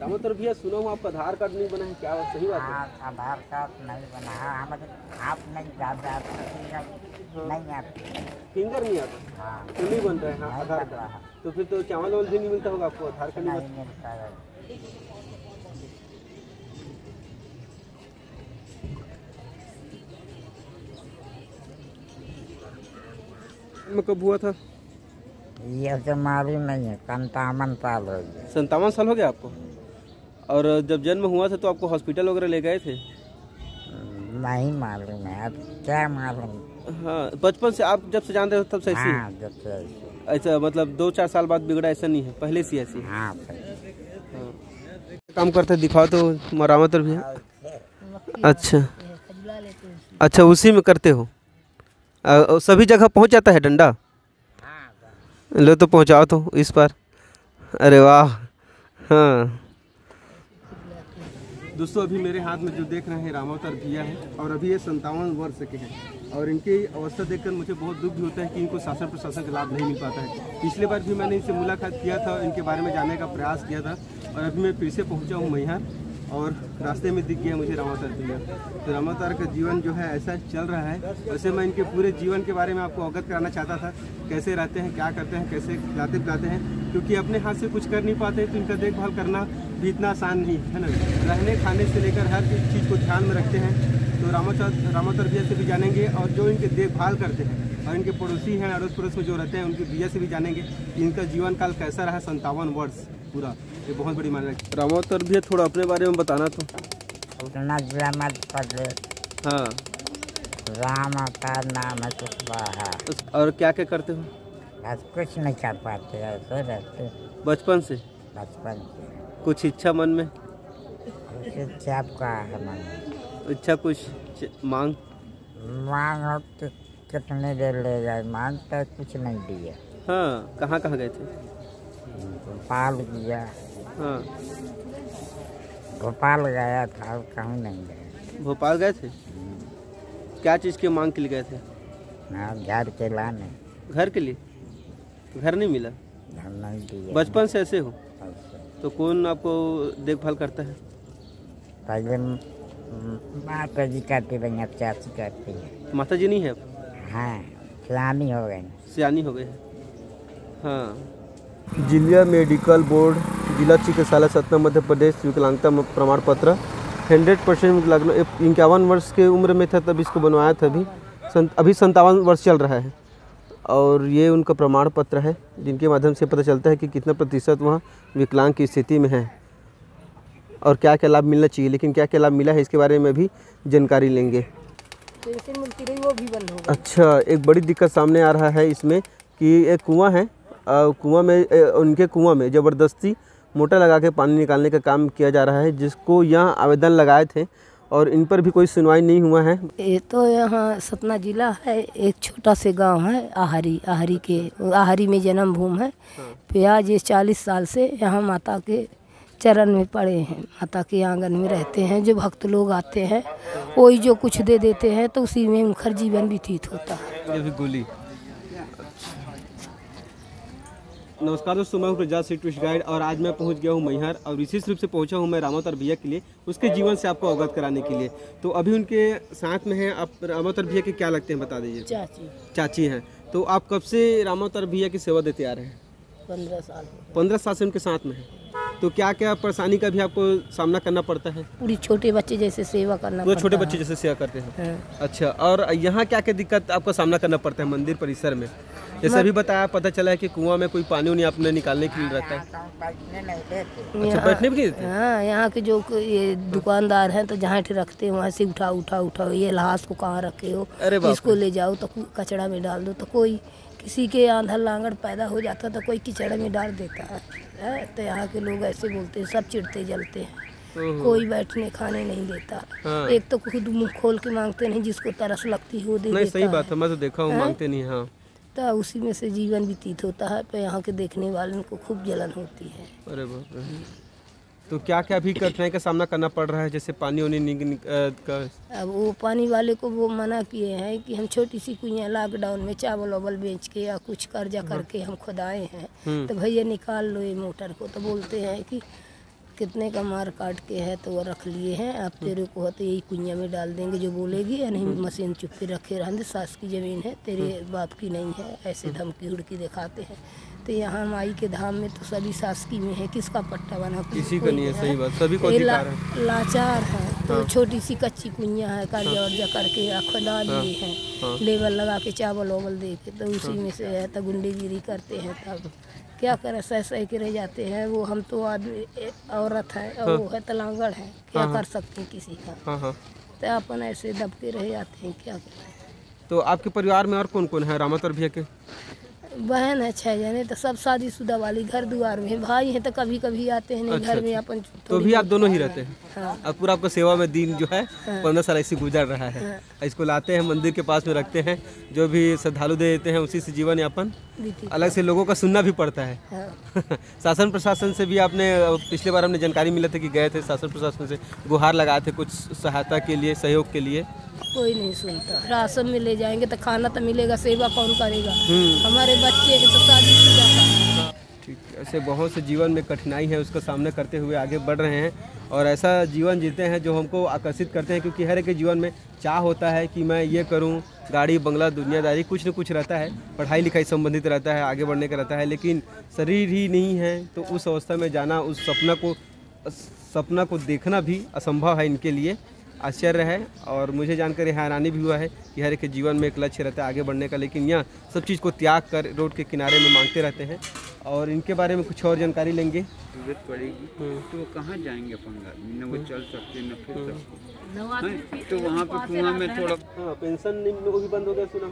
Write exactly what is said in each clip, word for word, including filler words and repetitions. दामोदर भैया, सुना हूँ आपका आधार कार्ड नहीं बना है, क्या सही बात है? आधार कार्ड नहीं बना है, आप नहीं जाता, नहीं आता, फिंगर नहीं आता, तो नहीं बन रहा है आधार कार्ड। तो फिर तो चावल वावल भी नहीं मिलता होगा आपको, आधार कार्ड नहीं मिलता है। में कब हुआ था ये? तो मालूम नहीं है, संतावन साल हो गया। संतावन साल हो गया आपको? और जब जन्म हुआ था तो आपको हॉस्पिटल वगैरह ले गए थे? नहीं मालूम है, अब क्या मालूम। हाँ, बचपन से आप जब से जानते हो तब से? हाँ, जब से ऐसा, मतलब दो चार साल बाद बिगड़ा ऐसा नहीं है, पहले से ऐसी? हाँ, पहले। काम करते दिखाओ तो मरामतर भी। अच्छा अच्छा, उसी में करते हो? सभी जगह पहुंच जाता है डंडा? लो तो पहुंचाओ तो इस पर। अरे वाह। हाँ दोस्तों, अभी मेरे हाथ में जो देख रहे हैं रामावतार भैया है, और अभी ये संतावन वर्ष के हैं, और इनकी अवस्था देखकर मुझे बहुत दुख भी होता है कि इनको शासन प्रशासन का लाभ नहीं मिल पाता है। पिछले बार भी मैंने इनसे मुलाकात किया था, इनके बारे में जानने का प्रयास किया था, और अभी मैं फिर से पहुँचा हूँ मैहर, और रास्ते में दिख गया मुझे रामावतार भैया। तो रामावतार का जीवन जो है ऐसा चल रहा है। वैसे मैं इनके पूरे जीवन के बारे में आपको अवगत कराना चाहता था, कैसे रहते हैं, क्या करते हैं, कैसे खिलाते पिलाते हैं, क्योंकि अपने हाथ से कुछ कर नहीं पाते तो इनका देखभाल करना भी इतना आसान नहीं है ना। रहने खाने से लेकर हर चीज़ को ध्यान में रखते हैं। तो रामावतार रामावतार भैया से भी जानेंगे, और जो इनके देखभाल करते हैं और इनके पड़ोसी हैं, अड़ोस पड़ोस में जो रहते हैं, उनके भैया से भी जानेंगे इनका जीवन काल कैसा रहा, संतावन वर्ष पूरा, ये बहुत बड़ी माना है। रामावतार भैया, थोड़ा अपने बारे में बताना तो। हाँ, रामावतार नाम है। और क्या क्या करते हो? कुछ नहीं कर पाते हैं, तो रहते बचपन से। बचपन से कुछ इच्छा मन में? कुछ इच्छा आपका है मन में? इच्छा कुछ मांग? मांग हो तो कितने देर ले जाए, मांग तो कुछ नहीं दिया। हाँ, कहाँ कहाँ गए थे? भोपाल गया। हाँ, भोपाल गया था, कहीं नहीं गया। भोपाल गए थे? क्या चीज़ की मांग के लिए गए थे? हाँ, घर के लाने। घर के लिए? घर नहीं मिला? घर नहीं दिया। बचपन से ऐसे हो? तो कौन आपको देखभाल करता है? पहले माता जी करती है, चाची करती है। माता जी नहीं है अब? हाँ, सियानी हो गए। सियानी हो गए। हाँ। जिला मेडिकल बोर्ड, जिला चिकित्सालय सतना, मध्य प्रदेश, विकलांगता प्रमाण पत्र हंड्रेड परसेंट। विकलांग इक्यावन वर्ष के उम्र में था तब इसको बनवाया था। अभी अभी संतावन वर्ष चल रहा है, और ये उनका प्रमाण पत्र है, जिनके माध्यम से पता चलता है कि कितना प्रतिशत वहाँ विकलांग की स्थिति में है और क्या क्या लाभ मिलना चाहिए। लेकिन क्या क्या लाभ मिला है इसके बारे में भी जानकारी लेंगे। पेंशन मिलती रही, वो भी बंद हो गया। अच्छा, एक बड़ी दिक्कत सामने आ रहा है इसमें कि एक कुआं है, कुआं में उनके कुआं में ज़बरदस्ती मोटर लगा के पानी निकालने का काम किया जा रहा है, जिसको यहाँ आवेदन लगाए थे और इन पर भी कोई सुनवाई नहीं हुआ है। ये तो यहाँ सतना जिला है, एक छोटा से गांव है आहरी। आहरी के आहरी में जन्मभूमि है। प्याज ये चालीस साल से यहाँ माता के चरण में पड़े हैं, माता के आंगन में रहते हैं। जो भक्त लोग आते हैं वही जो कुछ दे देते हैं, तो उसी में उनका जीवन व्यतीत होता है। गोली। नमस्कार दोस्तों, मैं हूँ प्रजात से टूरिस्ट गाइड, और आज मैं पहुँच गया हूँ मैहर, और विशेष रूप से पहुँचा हूँ मैं रामावतार भैया के लिए, उसके जीवन से आपको अवगत कराने के लिए। तो अभी उनके साथ में हैं, आप रामावतार भैया के क्या लगते हैं बता दीजिए। चाची। चाची हैं। तो आप कब से रामावतार भैया की सेवा देते आ रहे हैं? पंद्रह साल। पंद्रह साल से उनके साथ में है। तो क्या क्या परेशानी का भी आपको सामना करना पड़ता है? पूरी छोटे बच्चे जैसे सेवा करना पड़ता है। छोटे बच्चे जैसे सेवा करते हैं। अच्छा, और यहाँ क्या क्या दिक्कत आपको सामना करना पड़ता है मंदिर परिसर में? जैसे अभी बताया, पता चला है कि कुआं में कोई पानी नहीं आपने निकालने के लिए रहता है। अच्छा, बैठने भी नहीं देते? हाँ, यहाँ के जो ये दुकानदार हैं तो जहाँ रखते हैं वहाँ से उठा उठा उठा ये लहास को कहाँ रखे हो, इसको ले जाओ तो कचड़ा में डाल दो। तो कोई किसी के आंधा लांगड़ पैदा हो जाता तो कोई कचड़ा में डाल देता है। तो यहाँ के लोग ऐसे बोलते हैं, सब चिढ़ते जलते हैं, कोई बैठने खाने नहीं देता। हाँ। एक तो खुद मुँह खोल के मांगते नहीं, जिसको तरस लगती है वो दे देता। सही बात है, मैं तो देखा हूँ मांगते नहीं। हाँ, तो उसी में से जीवन व्यतीत होता है। पर यहाँ के देखने वालों को खूब जलन होती है। अरे बाप रे। तो क्या क्या अभी कठिनाई का सामना करना पड़ रहा है, जैसे पानी उन्हें निक, निक, का? अब वो पानी वाले को वो मना किए हैं कि हम छोटी सी कुइयाँ लॉकडाउन में चावल वावल बेच के या कुछ कर्जा करके हम खुदाए हैं, तो भैया निकाल लो ये मोटर को। तो बोलते हैं कि कितने का मार काट के है तो वो रख लिए हैं, आप तेरे को है तो यही कुइयाँ में डाल देंगे, जो बोलेगी या नहीं मशीन चुप्पी रखे रहने, सास की ज़मीन है तेरे बाप की नहीं है, ऐसे धमकी हुड़की दिखाते हैं। तो यहाँ माई के धाम में तो सभी सास की में है, किसका पट्टा बना किसी का नहीं है, सही बात, सभी को लाचार है। तो छोटी सी कच्ची कुइयाँ है, कर्जा वर्जा करके खुदा लिए हैं, लेबर लगा के चावल वावल दे के, तो उसी में से है तो गुंडेगिरी करते हैं, तब क्या करें, सह सह के रह जाते हैं। वो हम तो आदमी औरत है और वो है तलांगड़ है, क्या कर सकते हैं किसी का, तो अपन ऐसे दब के रह जाते हैं, क्या करें। तो आपके परिवार में और कौन कौन है? रामातर भैया के बहन है छह जने, तो सब शादीशुदा वाली, घर द्वार में भाई हैं, तो कभी कभी आते हैं, नहीं अच्छा, घर में अपन तो भी आप दोनों ही रहते हैं। हाँ। अब पूरा आपका सेवा में दिन जो है पंद्रह साल ऐसे गुजर रहा है। हाँ। इसको लाते हैं मंदिर के पास में रखते हैं, जो भी श्रद्धालु दे देते हैं उसी से जीवन यापन, अलग से लोगों का सुनना भी पड़ता है। हाँ। शासन प्रशासन से भी आपने पिछले बार हमने जानकारी मिला था कि गए थे शासन प्रशासन से गुहार लगाए थे कुछ सहायता के लिए, सहयोग के लिए, कोई नहीं सुनता। राशन में ले जाएंगे तो खाना तो मिलेगा, सेवा कौन करेगा, हमारे बच्चे तो शादी हो जाता है। ठीक, ऐसे बहुत से जीवन में कठिनाई है, उसका सामना करते हुए आगे बढ़ रहे हैं और ऐसा जीवन जीते हैं जो हमको आकर्षित करते हैं, क्योंकि हर एक के जीवन में चाह होता है कि मैं ये करूं, गाड़ी बंगला दुनियादारी कुछ न कुछ रहता है, पढ़ाई लिखाई संबंधित रहता है, आगे बढ़ने का रहता है, लेकिन शरीर ही नहीं है, तो उस अवस्था में जाना, उस सपना को सपना को देखना भी असंभव है इनके लिए, आश्चर्य है। और मुझे जानकर हैरानी भी हुआ है कि हर एक के जीवन में एक लक्ष्य रहता है आगे बढ़ने का, लेकिन यह सब चीज़ को त्याग कर रोड के किनारे में मांगते रहते हैं। और इनके बारे में कुछ और जानकारी लेंगे, जरूरत पड़ेगी तो कहाँ जाएंगे अपन, न वो चल सकते न फिर सकते, तो वहाँ पे कुआं में थोड़ा पेंशन वो भी बंद हो गया सुना,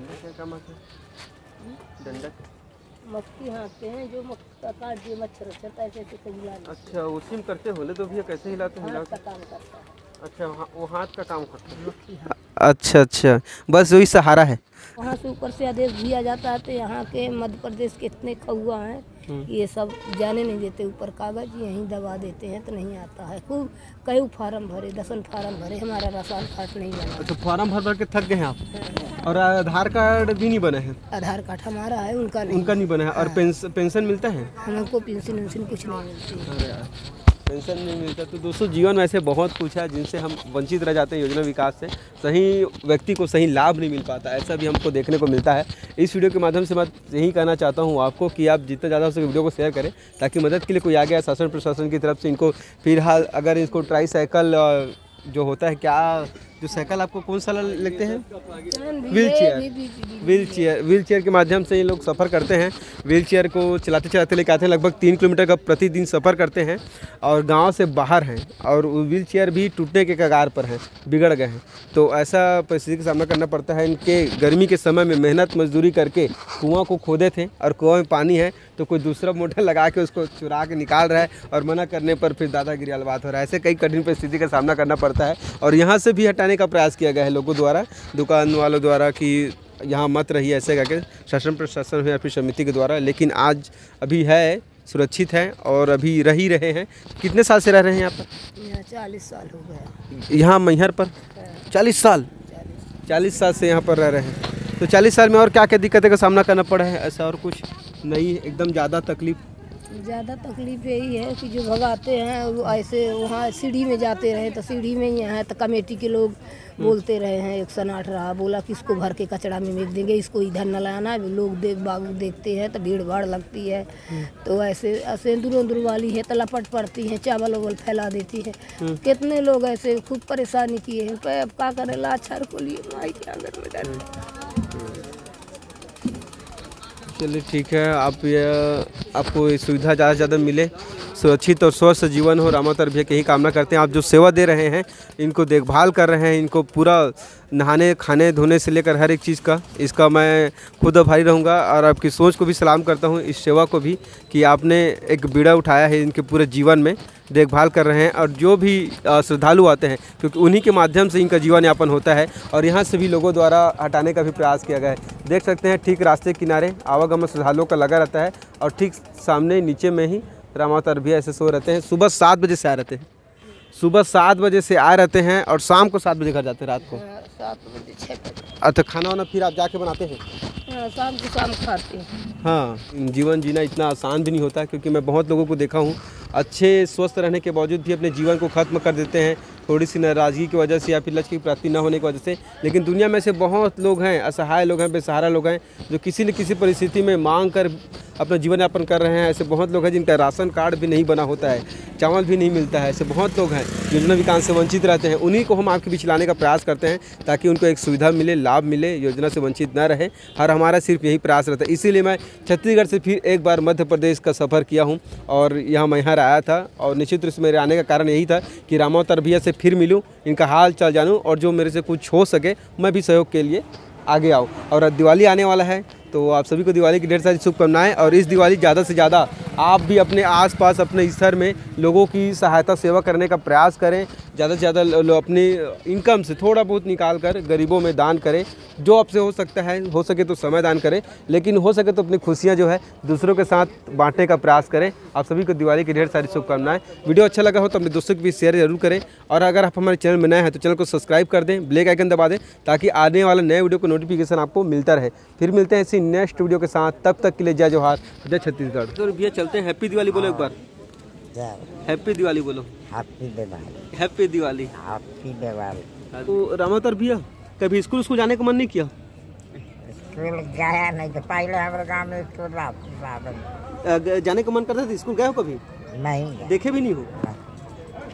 नहीं मक्खी हाँकते हैं, जो मक्खी काट दिए मच्छर उच्छर ऐसे हिलाते। अच्छा, उसी में करते होले तो भैया कैसे हिलाते हैं? हाथ का काम करता है। अच्छा, वो हाथ का काम करता है मक्खी। अच्छा अच्छा, बस वही सहारा है। वहाँ से ऊपर से आदेश दिया जाता है, तो यहाँ के मध्य प्रदेश के इतने खौआ हैं ये सब जाने नहीं देते, ऊपर कागज यहीं दबा देते हैं तो नहीं आता है। खूब कई फार्म भरे, दसन फार्म भरे, हमारा राशन कार्ड नहीं बना। अच्छा, फार्म भर भर के थक गए हैं आप, और आधार कार्ड भी नहीं बना है? आधार कार्ड हमारा है, उनका नहीं, उनका नहीं बना है। और पेंशन मिलता है? हमको पेंशन वेंशन कुछ नहीं मिलती, पेंशन नहीं मिलता। तो दोस्तों, जीवन में ऐसे बहुत कुछ है जिनसे हम वंचित रह जाते हैं, योजना विकास से सही व्यक्ति को सही लाभ नहीं मिल पाता, ऐसा भी हमको देखने को मिलता है। इस वीडियो के माध्यम से मैं यही कहना चाहता हूं आपको कि आप जितना ज़्यादा हो सके वीडियो को शेयर करें, ताकि मदद के लिए कोई आ गया शासन प्रशासन की तरफ से इनको। फिलहाल अगर इसको ट्राई साइकिल जो होता है, क्या जो साइकिल आपको कौन सा लगते हैं? Wheelchair, wheelchair wheelchair के माध्यम से ये लोग सफ़र करते हैं, व्हील चेयर को चलाते चलाते लेके आते हैं, लगभग तीन किलोमीटर का प्रतिदिन सफ़र करते हैं और गांव से बाहर हैं और व्हील चेयर भी टूटने के कगार पर हैं, बिगड़ गए हैं। तो ऐसा परिस्थिति का सामना करना पड़ता है। इनके गर्मी के समय में मेहनत मजदूरी करके कुआँ को खोदे थे और कुआँ में पानी है, तो कोई दूसरा मोटर लगा के उसको चुरा के निकाल रहा है और मना करने पर फिर दादागिरी वाली बात हो रहा है। ऐसे कई कठिन परिस्थिति का सामना करना पड़ता है और यहाँ से भी हटाने का प्रयास किया गया है लोगों द्वारा, दुकान वालों द्वारा कि यहाँ मत रहिए ऐसे करके, शासन प्रशासन या फिर समिति के द्वारा। लेकिन आज अभी है, सुरक्षित हैं और अभी रह ही रहे हैं। कितने साल से रह रहे हैं यहाँ पर? यहाँ चालीस साल हो गया। यहाँ मैहर पर चालीस साल चालीस साल से यहाँ पर रह रहे हैं। तो चालीस साल में और क्या क्या दिक्कतें का सामना करना पड़ा है? ऐसा और कुछ नहीं, एकदम ज़्यादा तकलीफ ज़्यादा तकलीफ यही है कि जो भगाते हैं वो ऐसे वहाँ सीढ़ी में जाते रहे, तो सीढ़ी में ही है तो कमेटी के लोग बोलते रहे हैं, एक सौ आठ रहा बोला कि इसको भर के कचरा में फेंक देंगे, इसको इधर न लाना, लोग देख बाग देखते हैं तो भीड़ भाड़ लगती है। तो ऐसे ऐसे दूरों दूर वाली है तो लपट पड़ती है, चावल वावल फैला देती है, कितने लोग ऐसे खूब परेशानी किए हैं। पर अब क्या करें, लाचार को लिए माई के आंगन में डाल। चलिए ठीक है, आप ये आपको सुविधा ज़्यादा से ज़्यादा मिले, सुरक्षित और स्वस्थ जीवन हो। रामावतार भैया की यही कामना करते हैं। आप जो सेवा दे रहे हैं, इनको देखभाल कर रहे हैं, इनको पूरा नहाने खाने धोने से लेकर हर एक चीज़ का, इसका मैं खुद आभारी रहूँगा। और आपकी सोच को भी सलाम करता हूँ, इस सेवा को भी, कि आपने एक बीड़ा उठाया है इनके पूरे जीवन में, देखभाल कर रहे हैं। और जो भी श्रद्धालु आते हैं, क्योंकि उन्हीं के माध्यम से इनका जीवन यापन होता है, और यहाँ से भी लोगों द्वारा हटाने का भी प्रयास किया गया है। देख सकते हैं ठीक रास्ते किनारे आवागमन श्रद्धालुओं का लगा रहता है, और ठीक सामने नीचे में ही रामावतार भी ऐसे सो रहते हैं। सुबह सात बजे से आ रहते हैं, सुबह सात बजे से आ रहते हैं और शाम को सात बजे घर जाते हैं, रात को सात बजे छः बजे। अच्छा, खाना वाना फिर आप जाके बनाते हैं? शाम को शाम खाते हैं। हाँ, जीवन जीना इतना आसान भी नहीं होता, क्योंकि मैं बहुत लोगों को देखा हूँ अच्छे स्वस्थ रहने के बावजूद भी अपने जीवन को ख़त्म कर देते हैं, थोड़ी सी नाराज़गी की वजह से या फिर लक्ष्य की प्राप्ति न होने की वजह से। लेकिन दुनिया में से बहुत लोग हैं, असहाय लोग हैं, बेसहारा लोग हैं, जो किसी न किसी परिस्थिति में मांग कर अपना जीवन यापन कर रहे हैं। ऐसे बहुत लोग हैं जिनका राशन कार्ड भी नहीं बना होता है, चावल भी नहीं मिलता है। ऐसे बहुत लोग हैं योजना विकास से वंचित रहते हैं। उन्हीं को हम आपके बीच लाने का प्रयास करते हैं, ताकि उनको एक सुविधा मिले, लाभ मिले, योजना से वंचित ना रहे। हर हमारा सिर्फ यही प्रयास रहता है। इसीलिए मैं छत्तीसगढ़ से फिर एक बार मध्य प्रदेश का सफ़र किया हूँ और यहाँ मैहर आया था। और निश्चित रूप से मेरे आने का कारण यही था कि रामावतार भैया से फिर मिलूँ, इनका हाल चाल जानूँ, और जो मेरे से कुछ हो सके मैं भी सहयोग के लिए आगे आऊँ। और दिवाली आने वाला है, तो आप सभी को दिवाली की ढेर सारी शुभकामनाएं। और इस दिवाली ज़्यादा से ज़्यादा आप भी अपने आसपास, अपने स्तर में लोगों की सहायता सेवा करने का प्रयास करें। ज़्यादा से ज़्यादा अपने इनकम से थोड़ा बहुत निकाल कर गरीबों में दान करें, जो आपसे हो सकता है। हो सके तो समय दान करें, लेकिन हो सके तो अपनी खुशियाँ जो है दूसरों के साथ बांटने का प्रयास करें। आप सभी को दिवाली की ढेर सारी शुभकामनाएँ। वीडियो अच्छा लगा हो तो अपने दोस्तों के बीच शेयर जरूर करें, और अगर आप हमारे चैनल में नए हैं तो चैनल को सब्सक्राइब कर दें, बेल आइकन दबा दें, ताकि आने वाला नए वीडियो को नोटिफिकेशन आपको मिलता रहे। फिर मिलते हैं नेक्स्ट वीडियो के साथ, तब तक के लिए जय जोहार, जय छत्तीसगढ़। तो भैया चलते हैं, हैप्पी दिवाली बोलो एक बार। हैप्पी दिवाली बोलो। Happy Diwali, happy Diwali, happy Diwali. तो रामावतार भैया कभी स्कूल स्कूल जाने का मन नहीं किया? स्कूल गया नहीं, तो पहले हमारे गांव में स्कूल जाने का मन करता था। स्कूल गए हो कभी? नहीं, देखे भी नहीं हो,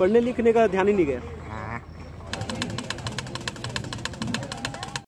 पढ़ने लिखने का ध्यान ही नहीं गया।